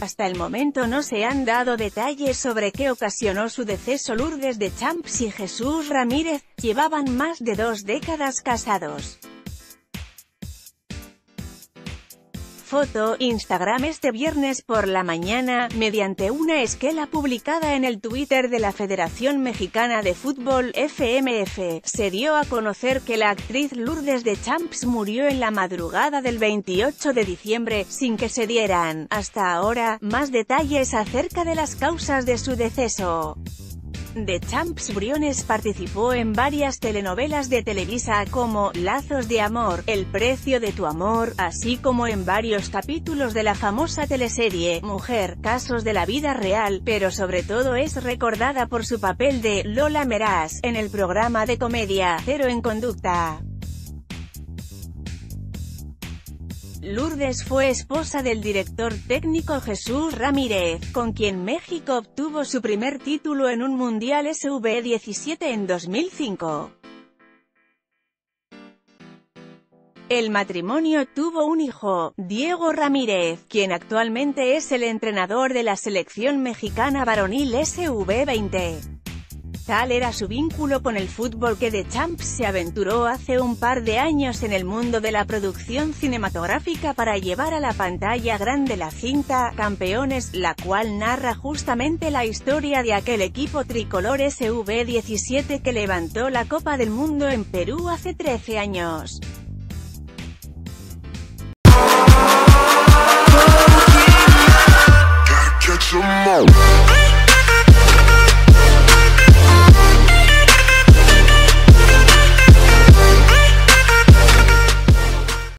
Hasta el momento no se han dado detalles sobre qué ocasionó su deceso. Lourdes Deschamps y Jesús Ramírez llevaban más de 2 décadas casados. Foto Instagram. Este viernes por la mañana, mediante una esquela publicada en el Twitter de la Federación Mexicana de Fútbol (FMF), se dio a conocer que la actriz Lourdes Deschamps murió en la madrugada del 28 de diciembre, sin que se dieran, hasta ahora, más detalles acerca de las causas de su deceso. Deschamps Briones participó en varias telenovelas de Televisa como Lazos de amor, El precio de tu amor, así como en varios capítulos de la famosa teleserie Mujer, Casos de la vida real, pero sobre todo es recordada por su papel de Lola Meraz en el programa de comedia Cero en Conducta. Lourdes fue esposa del director técnico Jesús Ramírez, con quien México obtuvo su primer título en un Mundial SV-17 en 2005. El matrimonio tuvo un hijo, Diego Ramírez, quien actualmente es el entrenador de la selección mexicana varonil SV-20. Tal era su vínculo con el fútbol que Deschamps se aventuró hace un par de años en el mundo de la producción cinematográfica para llevar a la pantalla grande la cinta Campeones, la cual narra justamente la historia de aquel equipo tricolor SV-17 que levantó la Copa del Mundo en Perú hace 13 años.